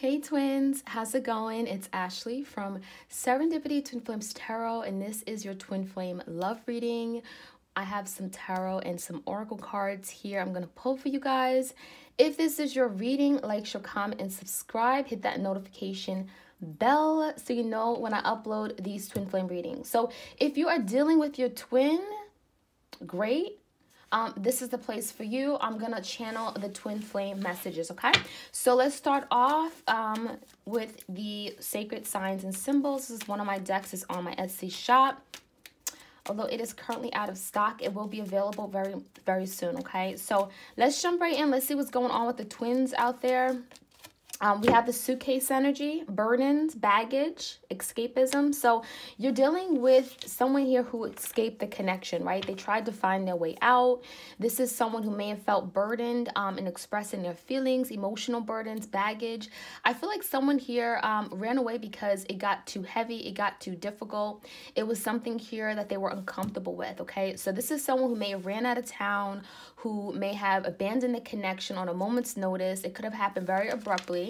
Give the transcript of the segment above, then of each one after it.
Hey twins, how's it going? It's Ashley from Serendipity Twin Flames Tarot, and this is your twin flame love reading. I have some tarot and some oracle cards here I'm gonna pull for you guys. If this is your reading, like, share, comment, and subscribe. Hit that notification bell so you know when I upload these twin flame readings. So if you are dealing with your twin, great. This is the place for you. I'm gonna channel the twin flame messages, okay? So let's start off with the sacred signs and symbols. This is one of my decks. It's on my Etsy shop. Although it is currently out of stock, it will be available very soon, okay? So let's jump right in. Let's see what's going on with the twins out there. We have the suitcase energy, burdens, baggage, escapism. So you're dealing with someone here who escaped the connection, right? They tried to find their way out. This is someone who may have felt burdened in expressing their feelings, emotional burdens, baggage. I feel like someone here ran away because it got too heavy. It got too difficult. It was something here that they were uncomfortable with, okay? So this is someone who may have ran out of town, who may have abandoned the connection on a moment's notice. It could have happened very abruptly.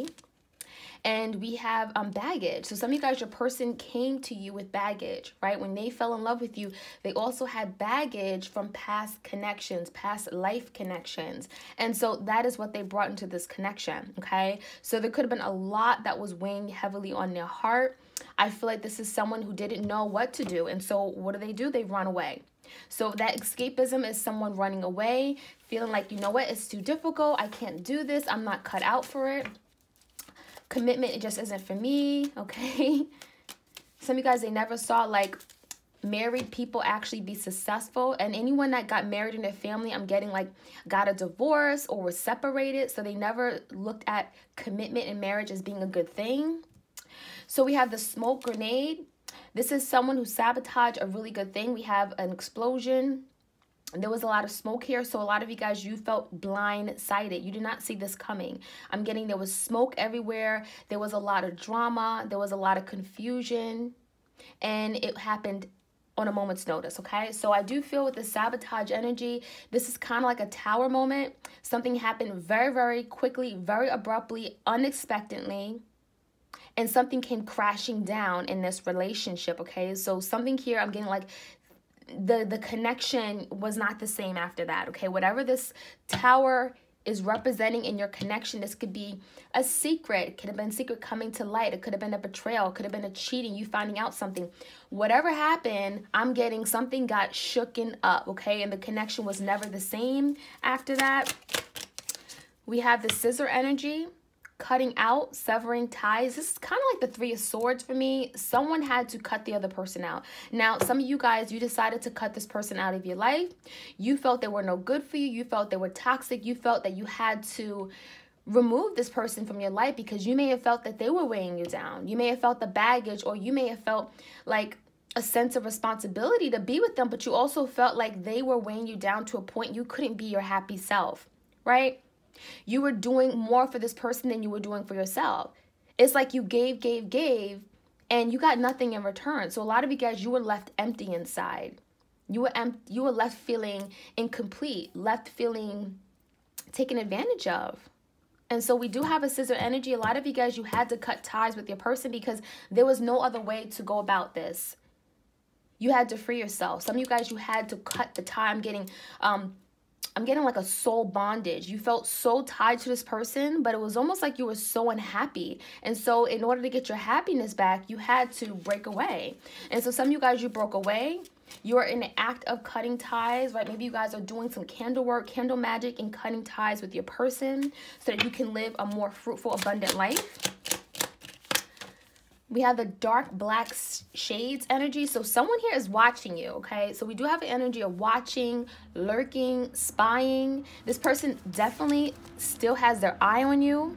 And we have baggage. So some of you guys, your person came to you with baggage, right? When they fell in love with you, they also had baggage from past connections, past life connections. And so that is what they brought into this connection, okay? So there could have been a lot that was weighing heavily on their heart. I feel like this is someone who didn't know what to do. And so what do? They run away. So that escapism is someone running away, feeling like, you know what, it's too difficult. I can't do this. I'm not cut out for it. Commitment, it just isn't for me, okay? Some of you guys, they never saw, like, married people actually be successful. And anyone that got married in their family, I'm getting, like, got a divorce or was separated. So they never looked at commitment and marriage as being a good thing. So we have the smoke grenade. This is someone who sabotaged a really good thing. We have an explosion. There was a lot of smoke here, so a lot of you guys, you felt blindsided. You did not see this coming. I'm getting there was smoke everywhere. There was a lot of drama. There was a lot of confusion, and it happened on a moment's notice, okay? So I do feel with the sabotage energy, this is kind of like a tower moment. Something happened very quickly, very abruptly, unexpectedly. And something came crashing down in this relationship, okay? So something here, I'm getting like the connection was not the same after that, okay? Whatever this tower is representing in your connection, this could be a secret. It could have been secret coming to light. It could have been a betrayal. It could have been a cheating, you finding out something. Whatever happened, I'm getting something got shooken up, okay? And the connection was never the same after that. We have the scissor energy. Cutting out, severing ties. This is kind of like the Three of Swords for me. Someone had to cut the other person out. Now, some of you guys, you decided to cut this person out of your life. You felt they were no good for you. You felt they were toxic. You felt that you had to remove this person from your life because you may have felt that they were weighing you down. You may have felt the baggage, or you may have felt like a sense of responsibility to be with them, but you also felt like they were weighing you down to a point you couldn't be your happy self, right? You were doing more for this person than you were doing for yourself. It's like you gave, and you got nothing in return. So a lot of you guys, you were left empty inside. You were left feeling incomplete, left feeling taken advantage of. And so we do have a scissor energy. A lot of you guys, you had to cut ties with your person because there was no other way to go about this. You had to free yourself. Some of you guys, you had to cut the tie. I'm getting like a soul bondage. You felt so tied to this person, but it was almost like you were so unhappy. And so in order to get your happiness back, you had to break away. And so some of you guys, you broke away. You are in the act of cutting ties, right? Maybe you guys are doing some candle work, candle magic, and cutting ties with your person so that you can live a more fruitful, abundant life. We have the dark black shades energy. So someone here is watching you, okay? So we do have an energy of watching, lurking, spying. This person definitely still has their eye on you.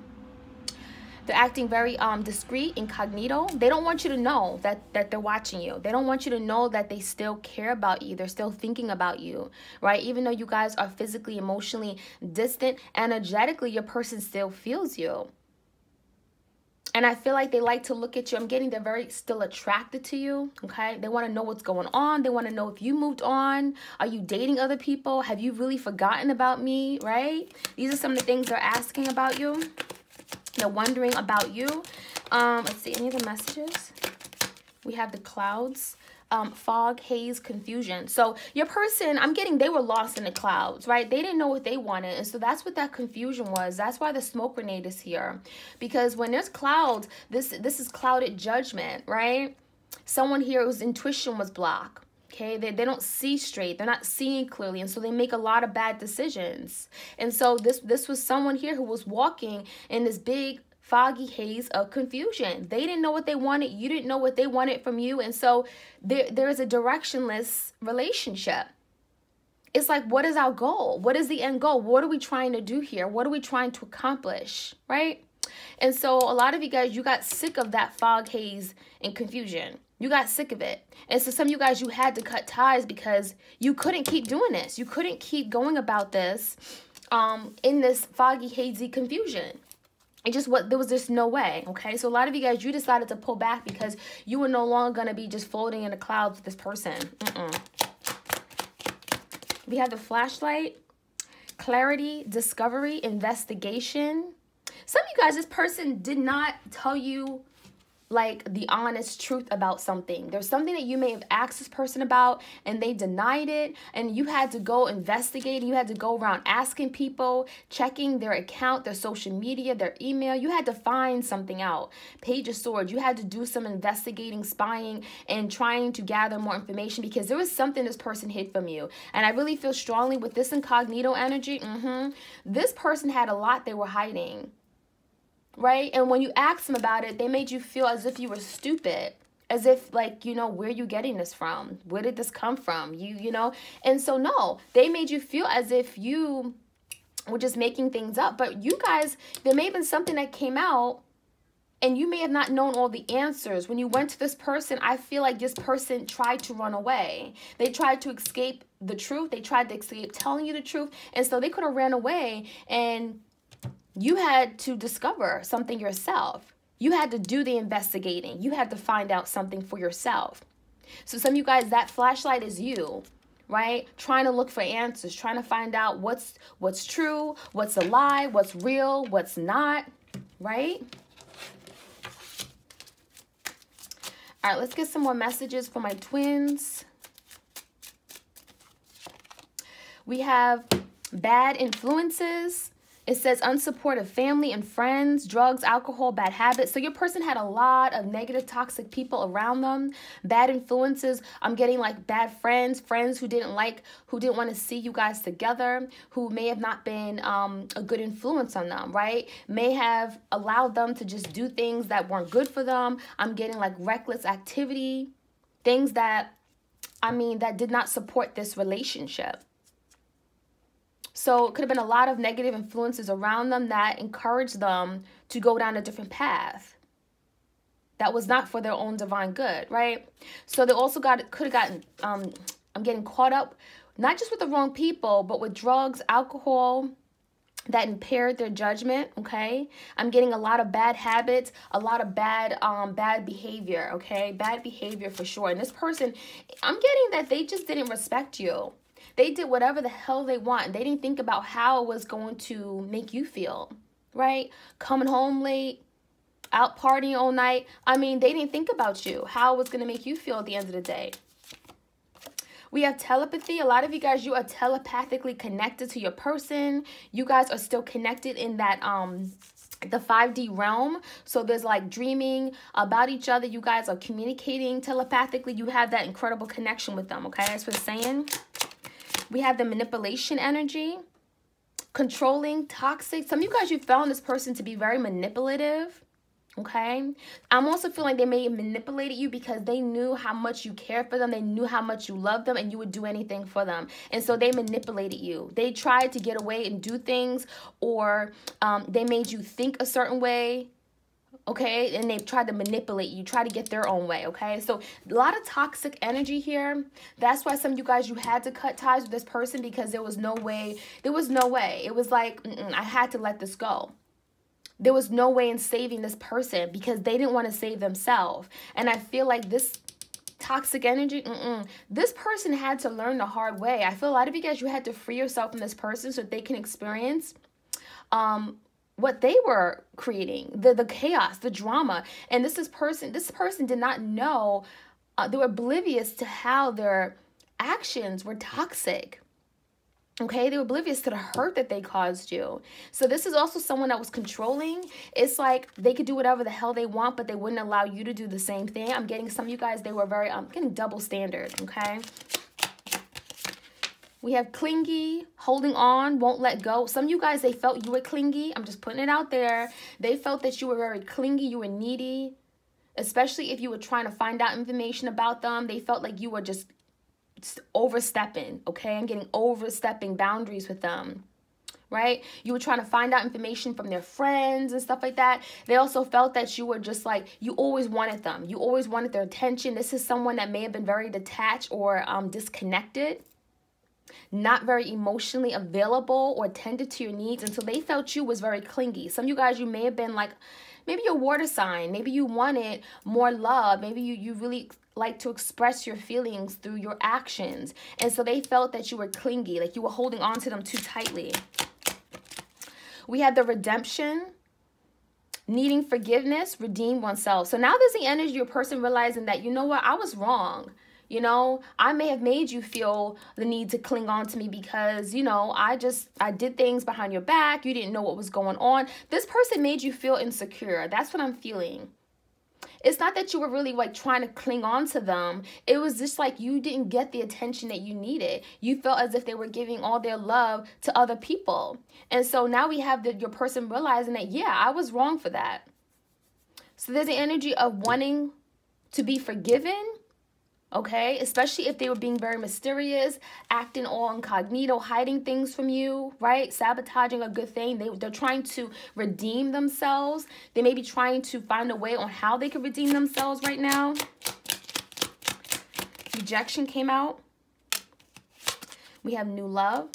They're acting very discreet, incognito. They don't want you to know that they're watching you. They don't want you to know that they still care about you. They're still thinking about you, right? Even though you guys are physically, emotionally distant, energetically, your person still feels you. And I feel like they like to look at you. I'm getting they're very still attracted to you, okay? They want to know what's going on. They want to know if you moved on. Are you dating other people? Have you really forgotten about me, right? These are some of the things they're asking about you. They're wondering about you. Let's see, any of the messages? We have the clouds. Fog, haze, confusion. So your person, I'm getting, they were lost in the clouds, right? They didn't know what they wanted. And so that's what that confusion was. That's why the smoke grenade is here. Because when there's clouds, this is clouded judgment, right? Someone here whose intuition was blocked. Okay, they don't see straight. They're not seeing clearly. And so they make a lot of bad decisions. And so this was someone here who was walking in this big foggy haze of confusion. They didn't know what they wanted. You didn't know what they wanted from you. And so there is a directionless relationship. It's like, what is our goal? What is the end goal? What are we trying to do here? What are we trying to accomplish, right? And so a lot of you guys, you got sick of that fog, haze, and confusion. You got sick of it. And so some of you guys, you had to cut ties because you couldn't keep doing this. You couldn't keep going about this in this foggy, hazy confusion. It just, what, there was just no way, okay? So a lot of you guys, you decided to pull back because you were no longer going to be just floating in the clouds with this person. We have the flashlight, clarity, discovery, investigation. Some of you guys, this person did not tell you, like, the honest truth about something. There's something that you may have asked this person about and they denied it, and you had to go investigate. You had to go around asking people, checking their account, their social media, their email. You had to find something out. Page of Swords. You had to do some investigating, spying, and trying to gather more information because there was something this person hid from you. And I really feel strongly with this incognito energy, this person had a lot they were hiding. Right? And when you asked them about it, they made you feel as if you were stupid, as if, like, you know, where are you getting this from? Where did this come from? You know? And so, no, they made you feel as if you were just making things up. But you guys, there may have been something that came out and you may have not known all the answers. When you went to this person, I feel like this person tried to run away. They tried to escape the truth. They tried to escape telling you the truth. And so they could have ran away, and you had to discover something yourself. You had to do the investigating. You had to find out something for yourself. So some of you guys, that flashlight is you, right? Trying to look for answers, trying to find out what's true, what's a lie, what's real, what's not, right? All right, let's get some more messages for my twins. We have bad influences. It says unsupportive family and friends, drugs, alcohol, bad habits. So your person had a lot of negative, toxic people around them, bad influences. I'm getting, like, bad friends, friends who didn't like, who didn't want to see you guys together, who may have not been a good influence on them, right? May have allowed them to just do things that weren't good for them. I'm getting, like, reckless activity, things that, I mean, that did not support this relationship. So it could have been a lot of negative influences around them that encouraged them to go down a different path that was not for their own divine good, right? So they also could have gotten, I'm getting caught up, not just with the wrong people, but with drugs, alcohol, that impaired their judgment, okay? I'm getting a lot of bad habits, a lot of bad bad behavior, okay? Bad behavior for sure. And this person, I'm getting that they just didn't respect you. They did whatever the hell they want. They didn't think about how it was going to make you feel, right? Coming home late, out partying all night. I mean, they didn't think about you, how it was going to make you feel at the end of the day. We have telepathy. A lot of you guys, you are telepathically connected to your person. You guys are still connected in that the 5D realm. So there's, like, dreaming about each other. You guys are communicating telepathically. You have that incredible connection with them, okay? That's what I'm saying. We have the manipulation energy, controlling, toxic. Some of you guys, you found this person to be very manipulative, okay? I'm also feeling they may have manipulated you because they knew how much you cared for them. They knew how much you loved them and you would do anything for them. And so they manipulated you. They tried to get away and do things, or they made you think a certain way, okay? And they've tried to manipulate you, try to get their own way, okay? So a lot of toxic energy here. That's why some of you guys, you had to cut ties with this person because there was no way. There was no way. It was like, I had to let this go. There was no way in saving this person because they didn't want to save themselves. And I feel like this toxic energy, this person had to learn the hard way. I feel a lot of you guys, you had to free yourself from this person so they can experience what they were creating, the chaos, the drama. And this person did not know, they were oblivious to how their actions were toxic. Okay, they were oblivious to the hurt that they caused you. So this is also someone that was controlling. It's like they could do whatever the hell they want, but they wouldn't allow you to do the same thing. I'm getting some of you guys, they were very, I'm getting double standard, okay? We have clingy, holding on, won't let go. Some of you guys, they felt you were clingy. I'm just putting it out there. They felt that you were very clingy, you were needy, especially if you were trying to find out information about them. They felt like you were just overstepping, okay? I'm getting overstepping boundaries with them, right? You were trying to find out information from their friends and stuff like that. They also felt that you were just like, you always wanted them. You always wanted their attention. This is someone that may have been very detached or disconnected, not very emotionally available or tended to your needs. And so they felt you was very clingy. Some of you guys, you may have been like, maybe your water sign, maybe you wanted more love. Maybe you really like to express your feelings through your actions. And so they felt that you were clingy, like you were holding on to them too tightly. We had the redemption, needing forgiveness, redeem oneself. So now there's the energy of a person realizing that, you know what, I was wrong. You know, I may have made you feel the need to cling on to me because, you know, I did things behind your back. You didn't know what was going on. This person made you feel insecure. That's what I'm feeling. It's not that you were really like trying to cling on to them. It was just like you didn't get the attention that you needed. You felt as if they were giving all their love to other people. And so now we have your person realizing that, yeah, I was wrong for that. So there's the energy of wanting to be forgiven. Okay, especially if they were being very mysterious, acting all incognito, hiding things from you, right? Sabotaging a good thing. They're trying to redeem themselves. They may be trying to find a way on how they could redeem themselves right now. Rejection came out. We have new love.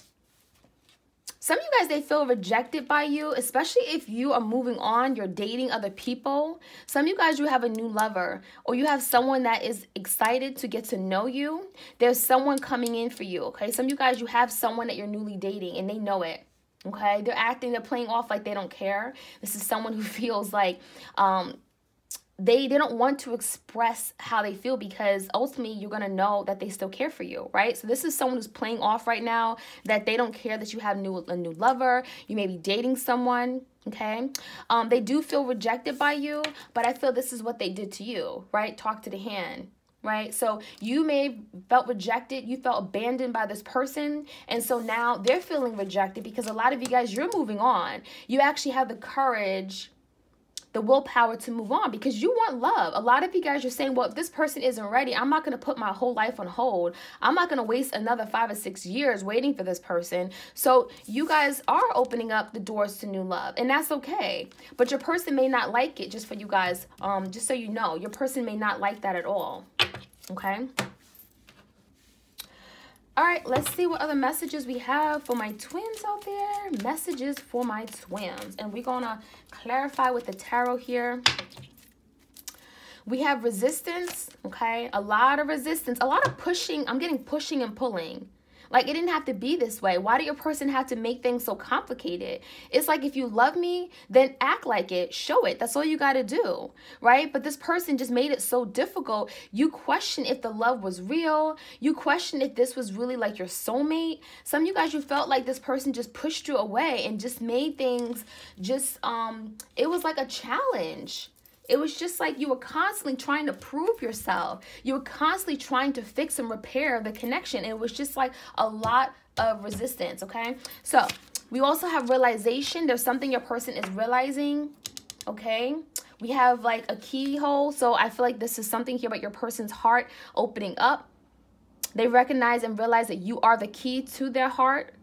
Some of you guys, they feel rejected by you, especially if you are moving on, you're dating other people. Some of you guys, you have a new lover or you have someone that is excited to get to know you. There's someone coming in for you, okay? Some of you guys, you have someone that you're newly dating and they know it, okay? They're acting, they're playing off like they don't care. This is someone who feels like they don't want to express how they feel because ultimately you're going to know that they still care for you, right? So this is someone who's playing off right now that they don't care that you have a new lover. You may be dating someone, okay? They do feel rejected by you, but I feel this is what they did to you, right? Talk to the hand, right? So you may have felt rejected. You felt abandoned by this person. And so now they're feeling rejected because a lot of you guys, you're moving on. You actually have the courage, the willpower to move on because you want love. A lot of you guys, you're saying, well, if this person isn't ready, I'm not going to put my whole life on hold. I'm not going to waste another 5 or 6 years waiting for this person. So you guys are opening up the doors to new love, and that's okay. But your person may not like it. Just for you guys, just so you know, your person may not like that at all, okay? All right, let's see what other messages we have for my twins out there. Messages for my twins. And we're going to clarify with the tarot here. We have resistance, okay? A lot of resistance, a lot of pushing. I'm getting pushing and pulling. Like, it didn't have to be this way. Why did your person have to make things so complicated? It's like, if you love me, then act like it. Show it. That's all you got to do, right? But this person just made it so difficult. You question if the love was real. You question if this was really like your soulmate. Some of you guys, you felt like this person just pushed you away and just made things just, it was like a challenge. It was just like you were constantly trying to prove yourself. You were constantly trying to fix and repair the connection. It was just like a lot of resistance, okay? So we also have realization. There's something your person is realizing, okay? We have like a keyhole. So I feel like this is something here about your person's heart opening up. They recognize and realize that you are the key to their heart.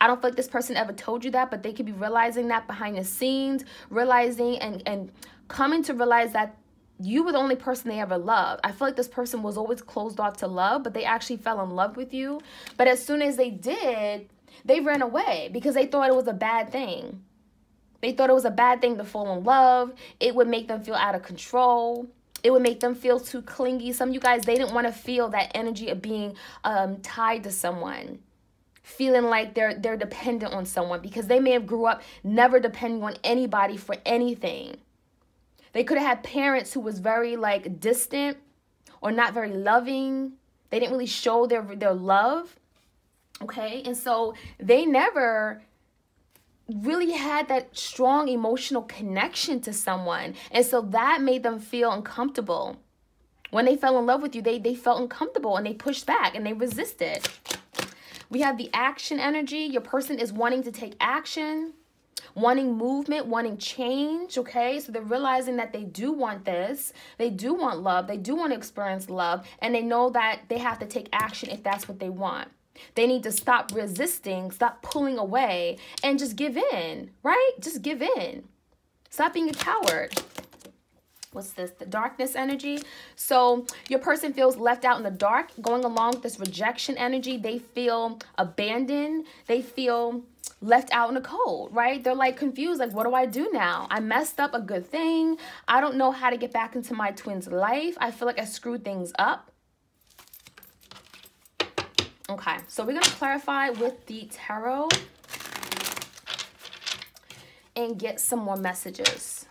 I don't feel like this person ever told you that, but they could be realizing that behind the scenes, realizing and coming to realize that you were the only person they ever loved. I feel like this person was always closed off to love, but they actually fell in love with you. But as soon as they did, they ran away because they thought it was a bad thing. They thought it was a bad thing to fall in love. It would make them feel out of control. It would make them feel too clingy. Some of you guys, they didn't want to feel that energy of being tied to someone. feeling like they're dependent on someone, because they may have grew up never depending on anybody for anything. They could have had parents who was very like distant or not very loving. They didn't really show their love. Okay, and so they never really had that strong emotional connection to someone, and so that made them feel uncomfortable. When they fell in love with you, they felt uncomfortable and they pushed back and they resisted. We have the action energy. Your person is wanting to take action, wanting movement, wanting change, okay? So they're realizing that they do want this. They do want love. They do want to experience love, and they know that they have to take action if that's what they want. They need to stop resisting, stop pulling away, and just give in, right? Just give in. Stop being a coward. What's this? The darkness energy. So your person feels left out in the dark, going along with this rejection energy. They feel abandoned. They feel left out in the cold, right? They're like confused, like, what do I do now? I messed up a good thing. I don't know how to get back into my twin's life. I feel like I screwed things up. Okay, so we're going to clarify with the tarot and get some more messages.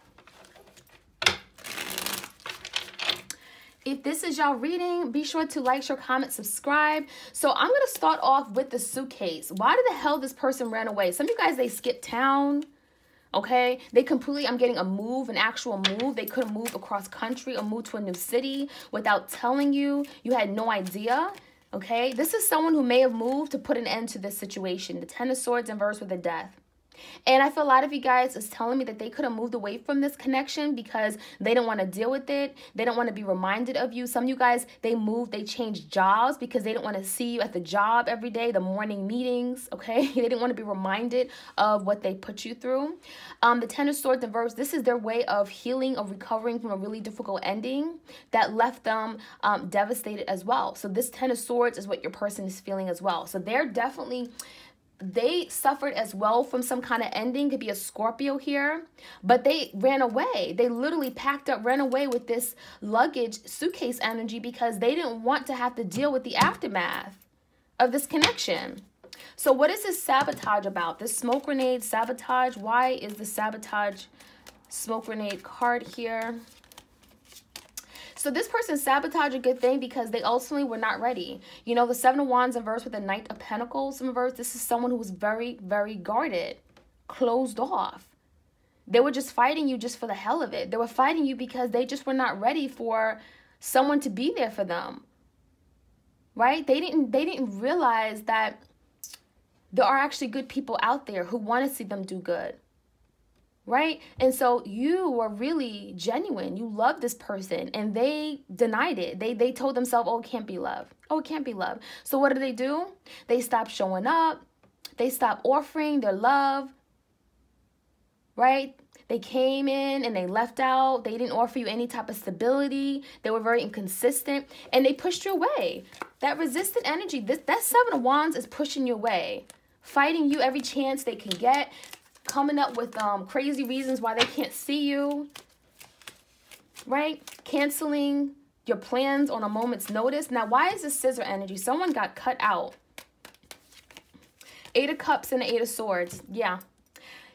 If this is y'all reading, be sure to like, share, comment, subscribe. So I'm going to start off with the suitcase. Why the hell this person ran away? Some of you guys, they skipped town, okay? They completely, I'm getting a move, an actual move. They couldn't move across country or move to a new city without telling you. You had no idea, okay? This is someone who may have moved to put an end to this situation. The 10 of Swords inverse with the death. And I feel a lot of you guys is telling me that they could have moved away from this connection because they don't want to deal with it. They don't want to be reminded of you. Some of you guys, they moved, they changed jobs because they didn't want to see you at the job every day, the morning meetings, okay? They didn't want to be reminded of what they put you through. The 10 of Swords inverse, this is their way of healing or recovering from a really difficult ending that left them devastated as well. So this 10 of Swords is what your person is feeling as well. So they're definitely... they suffered as well from some kind of ending. Could be a Scorpio here, but they ran away. They literally packed up, ran away with this luggage, suitcase energy, because they didn't want to have to deal with the aftermath of this connection. So what is this sabotage about? This smoke grenade sabotage. Why is the sabotage smoke grenade card here? So this person sabotaged a good thing because they ultimately were not ready. You know, the 7 of Wands inverse with the Knight of Pentacles inverse. This is someone who was very, very guarded, closed off. They were just fighting you just for the hell of it. They were fighting you because they just were not ready for someone to be there for them, right? They didn't realize that there are actually good people out there who want to see them do good. Right? And so you were really genuine. You love this person and they denied it. They told themselves, oh, it can't be love. Oh, it can't be love. So what do? They stopped showing up. They stopped offering their love. Right? They came in and they left out. They didn't offer you any type of stability. They were very inconsistent and they pushed you away. That resistant energy, that 7 of Wands is pushing you away, fighting you every chance they can get. Coming up with crazy reasons why they can't see you, right? Canceling your plans on a moment's notice. Now, why is this scissor energy? Someone got cut out. 8 of Cups and the 8 of Swords. Yeah.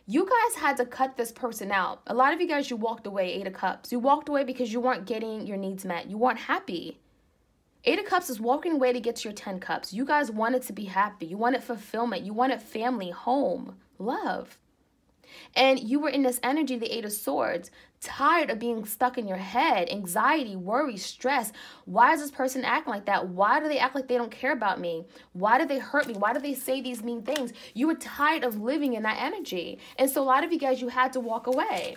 You guys had to cut this person out. A lot of you guys, you walked away, 8 of Cups. You walked away because you weren't getting your needs met. You weren't happy. 8 of Cups is walking away to get to your 10 cups. You guys wanted to be happy. You wanted fulfillment. You wanted family, home, love. And you were in this energy, the 8 of Swords, tired of being stuck in your head, anxiety, worry, stress. Why is this person acting like that? Why do they act like they don't care about me? Why do they hurt me? Why do they say these mean things? You were tired of living in that energy. And so a lot of you guys, you had to walk away.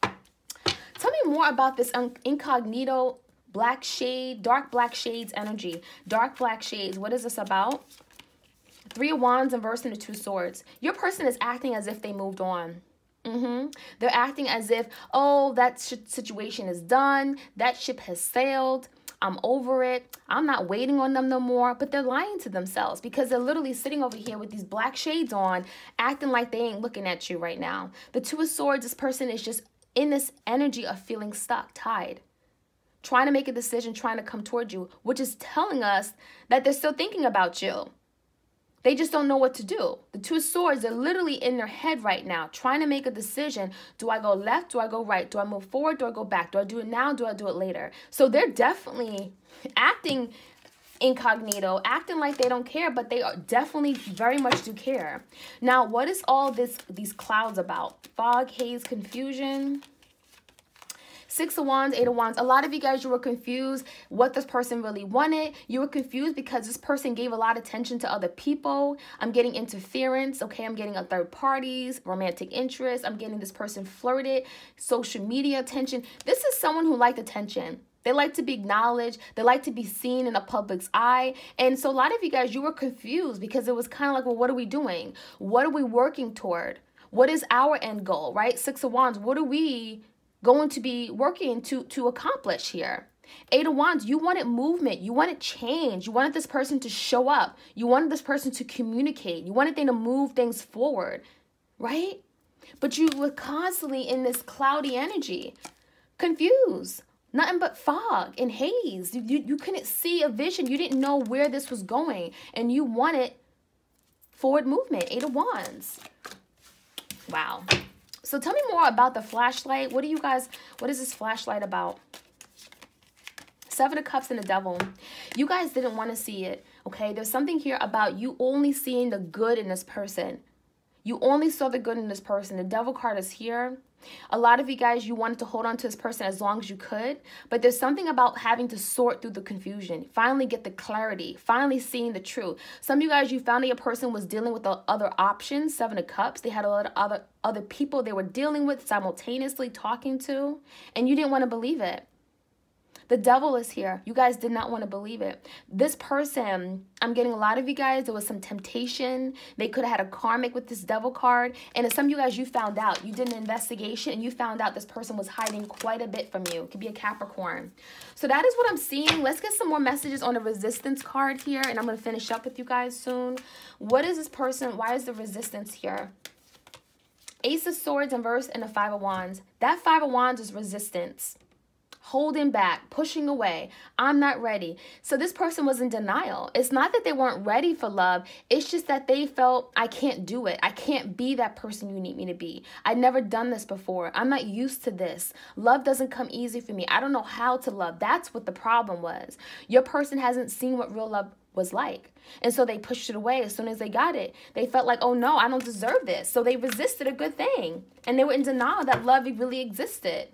Tell me more about this incognito black shade, dark black shades energy. Dark black shades, what is this about? 3 of Wands inverse into 2 swords. Your person is acting as if they moved on. They're acting as if, oh, that situation is done. That ship has sailed. I'm over it. I'm not waiting on them no more. But they're lying to themselves because they're literally sitting over here with these black shades on, acting like they ain't looking at you right now. The 2 of Swords, this person is just in this energy of feeling stuck, tied, trying to make a decision, trying to come toward you, which is telling us that they're still thinking about you. They just don't know what to do. The Two of Swords are literally in their head right now, trying to make a decision. Do I go left? Do I go right? Do I move forward? Do I go back? Do I do it now? Do I do it later? So they're definitely acting incognito, acting like they don't care, but they are definitely very much do care. Now, what is all these clouds about? Fog, haze, confusion. Six of Wands, Eight of Wands. A lot of you guys, you were confused what this person really wanted. You were confused because this person gave a lot of attention to other people. I'm getting interference, okay? I'm getting a third parties, romantic interest. I'm getting this person flirted, social media attention. This is someone who liked attention. They like to be acknowledged. They like to be seen in the public's eye. And so a lot of you guys, you were confused because it was kind of like, well, what are we doing? What are we working toward? What is our end goal, right? Six of Wands, what are we going to be working to accomplish here? Eight of Wands, you wanted movement. You wanted change. You wanted this person to show up. You wanted this person to communicate. You wanted them to move things forward, right? But you were constantly in this cloudy energy, confused, nothing but fog and haze. You couldn't see a vision. You didn't know where this was going, and you wanted forward movement. Eight of Wands. Wow. So tell me more about the flashlight. What do you guys, what is this flashlight about? Seven of Cups and the Devil. You guys didn't want to see it, okay? There's something here about you only seeing the good in this person. You only saw the good in this person. The Devil card is here. A lot of you guys, you wanted to hold on to this person as long as you could, but there's something about having to sort through the confusion, finally get the clarity, finally seeing the truth. Some of you guys, you found that your person was dealing with the other options, Seven of Cups. They had a lot of other people they were dealing with simultaneously talking to, and you didn't want to believe it. The Devil is here. You guys did not want to believe it. This person, I'm getting a lot of you guys, there was some temptation. They could have had a karmic with this Devil card. And some of you guys, you found out. You did an investigation and you found out this person was hiding quite a bit from you. It could be a Capricorn. So that is what I'm seeing. Let's get some more messages on the Resistance card here. And I'm going to finish up with you guys soon. What is this person? Why is the Resistance here? Ace of Swords inverse and the Five of Wands. That Five of Wands is resistance. Holding back, pushing away. I'm not ready. So this person was in denial. It's not that they weren't ready for love. It's just that they felt, I can't do it. I can't be that person you need me to be. I've never done this before. I'm not used to this. Love doesn't come easy for me. I don't know how to love. That's what the problem was. Your person hasn't seen what real love was like. And so they pushed it away as soon as they got it. They felt like, oh no, I don't deserve this. So they resisted a good thing. And they were in denial that love really existed.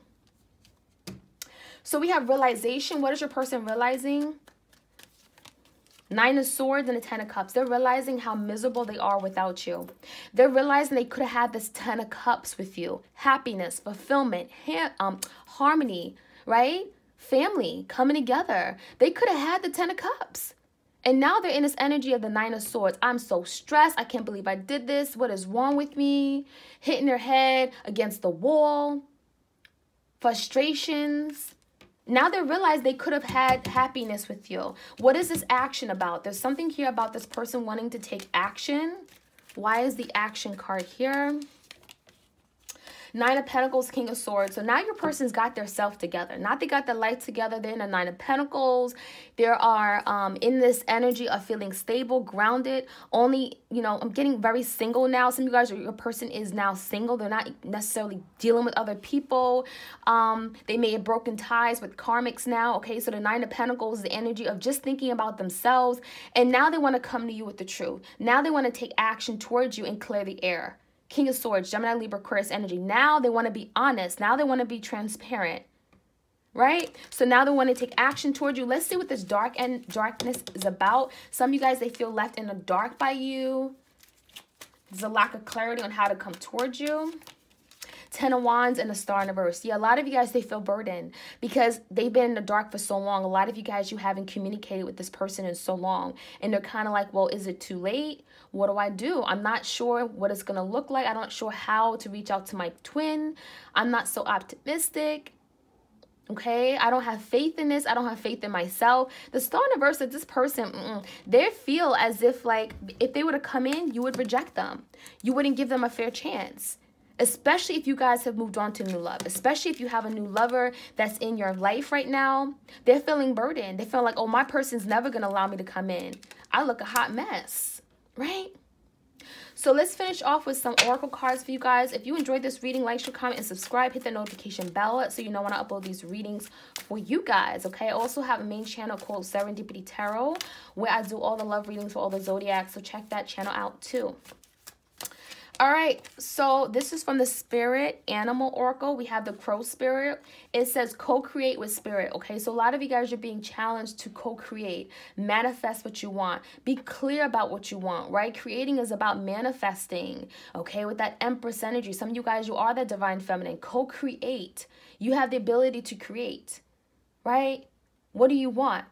So we have realization. What is your person realizing? Nine of Swords and the Ten of Cups. They're realizing how miserable they are without you. They're realizing they could have had this Ten of Cups with you. Happiness, fulfillment, harmony, right? Family coming together. They could have had the Ten of Cups. And now they're in this energy of the Nine of Swords. I'm so stressed. I can't believe I did this. What is wrong with me? Hitting their head against the wall. Frustrations. Now they realize they could have had happiness with you. What is this action about? There's something here about this person wanting to take action. Why is the action card here? Nine of Pentacles, King of Swords. So now your person's got their self together. Not they got their life together. They're in the Nine of Pentacles. They are in this energy of feeling stable, grounded. Only, you know, I'm getting very single now. Some of you guys, your person is now single. They're not necessarily dealing with other people. They may have broken ties with karmics now. Okay, so the Nine of Pentacles is the energy of just thinking about themselves. And now they want to come to you with the truth. Now they want to take action towards you and clear the air. King of Swords, Gemini, Libra, Aquarius energy. Now they want to be honest. Now they want to be transparent, right? So now they want to take action toward you. Let's see what this darkness is about. Some of you guys, they feel left in the dark by you. There's a lack of clarity on how to come towards you. Ten of Wands and a Star in reverse. Yeah, a lot of you guys, they feel burdened because they've been in the dark for so long. A lot of you guys, you haven't communicated with this person in so long. And they're kind of like, well, is it too late? What do? I'm not sure what it's going to look like. I'm not sure how to reach out to my twin. I'm not so optimistic. Okay, I don't have faith in this. I don't have faith in myself. The Star in reverse of this person, they feel as if like if they were to come in, you would reject them. You wouldn't give them a fair chance. Especially if you guys have moved on to new love, especially if you have a new lover that's in your life right now, they're feeling burdened. They feel like, oh, my person's never going to allow me to come in. I look a hot mess, right? So let's finish off with some oracle cards for you guys. If you enjoyed this reading, like, share, comment, and subscribe. Hit the notification bell so you know when I upload these readings for you guys, okay? I also have a main channel called Serendipity Tarot where I do all the love readings for all the zodiacs, so check that channel out too. All right, so this is from the Spirit Animal Oracle. We have the Crow Spirit. It says co-create with Spirit, okay? So a lot of you guys are being challenged to co-create, manifest what you want, be clear about what you want, right? Creating is about manifesting, okay? With that Empress energy, some of you guys, you are that divine feminine. Co-create. You have the ability to create, right? What do you want?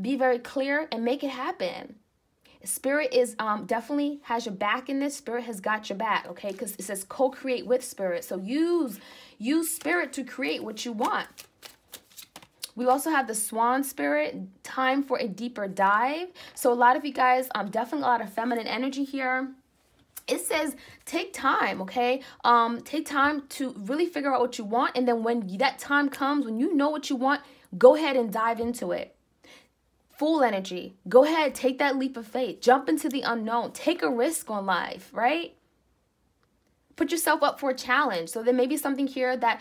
Be very clear and make it happen. Spirit is definitely has your back in this. Spirit has got your back, okay? Because it says co-create with Spirit. So use Spirit to create what you want. We also have the Swan Spirit, time for a deeper dive. So a lot of you guys, definitely a lot of feminine energy here. It says take time, okay? Take time to really figure out what you want. And then when that time comes, when you know what you want, go ahead and dive into it. Full energy. Go ahead, take that leap of faith. Jump into the unknown. Take a risk on life, right? Put yourself up for a challenge. So there may be something here that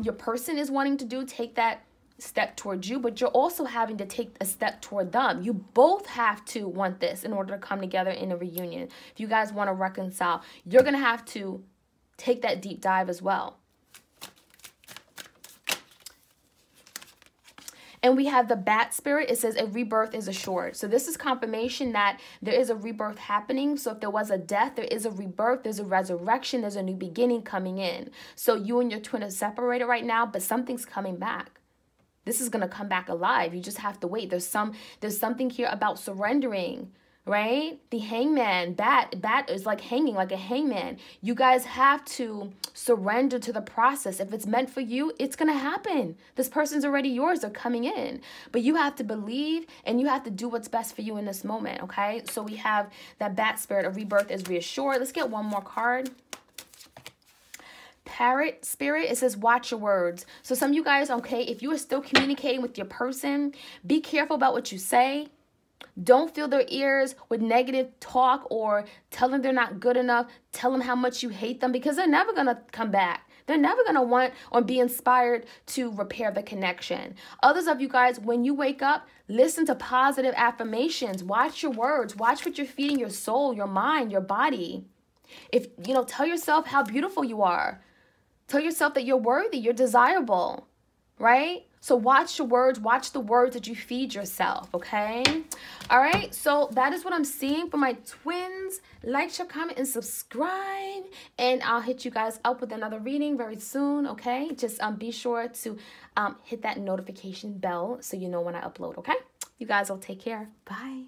your person is wanting to do. Take that step towards you, but you're also having to take a step toward them. You both have to want this in order to come together in a reunion. If you guys want to reconcile, you're going to have to take that deep dive as well. And we have the Bat Spirit. It says a rebirth is assured. So this is confirmation that there is a rebirth happening. So if there was a death, there is a rebirth, there's a resurrection, there's a new beginning coming in. So you and your twin are separated right now, but something's coming back. This is going to come back alive. You just have to wait. There's something here about surrendering, right? The Hangman, bat is like hanging, like a hangman. You guys have to surrender to the process. If it's meant for you, it's going to happen. This person's already yours. They're coming in. But you have to believe and you have to do what's best for you in this moment, okay? So we have that Bat Spirit, a rebirth is reassured. Let's get one more card. Parrot Spirit, it says watch your words. So some of you guys, okay, if you are still communicating with your person, be careful about what you say. Don't fill their ears with negative talk or tell them they're not good enough. Tell them how much you hate them because they're never going to come back. They're never going to want or be inspired to repair the connection. Others of you guys, when you wake up, listen to positive affirmations. Watch your words. Watch what you're feeding your soul, your mind, your body. If, you know, tell yourself how beautiful you are. Tell yourself that you're worthy, you're desirable, right? So watch your words, watch the words that you feed yourself, okay? All right, so that is what I'm seeing for my twins. Like, share, comment, and subscribe. And I'll hit you guys up with another reading very soon, okay? Just be sure to hit that notification bell so you know when I upload, okay? You guys will take care. Bye.